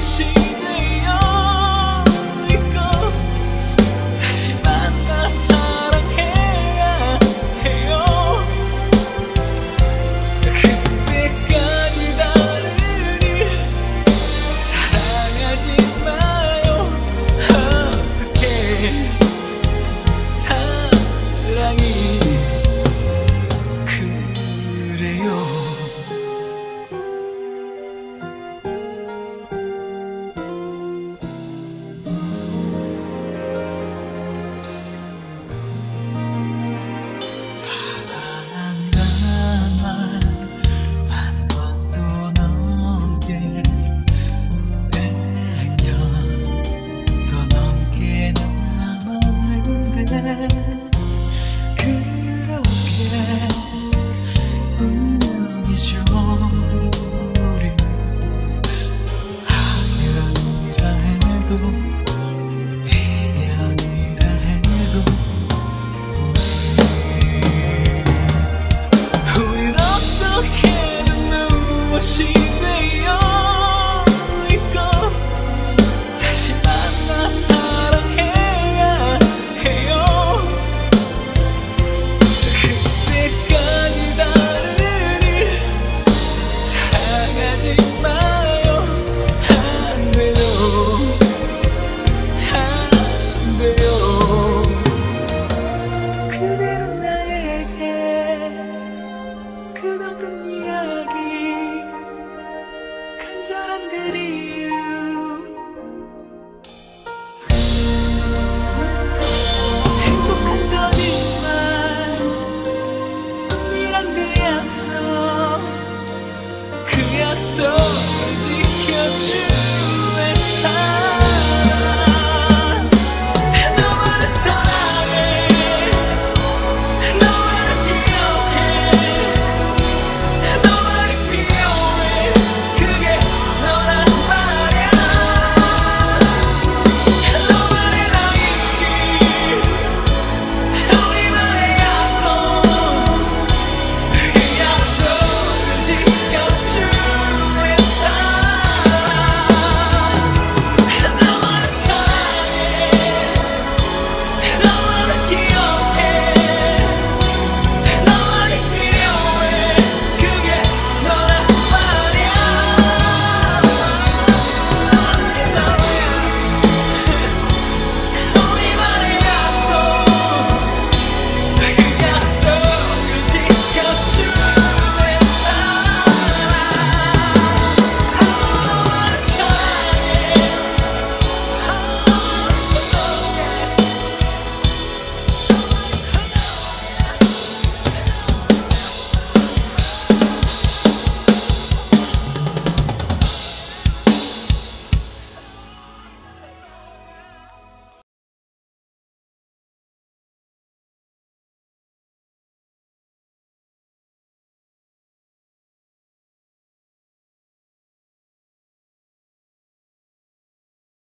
것이